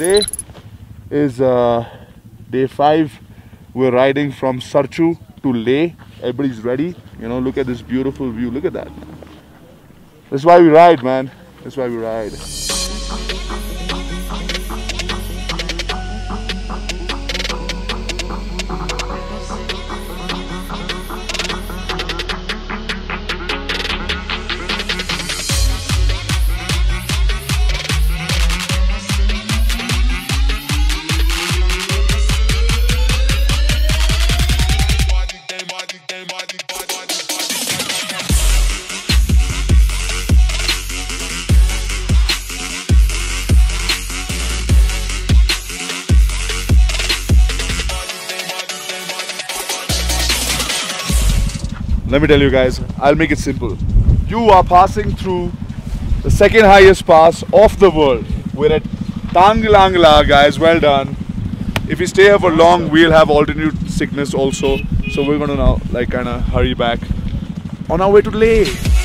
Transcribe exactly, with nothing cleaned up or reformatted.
Today is uh, day five. We're riding from Sarchu to Leh. Everybody's ready. You know, look at this beautiful view. Look at that. That's why we ride, man. That's why we ride. Let me tell you guys, I'll make it simple. You are passing through the second highest pass of the world. We're at Tanglangla, guys, well done. If we stay here for long, we'll have altitude sickness also. So we're gonna now like kinda hurry back on our way to Leh.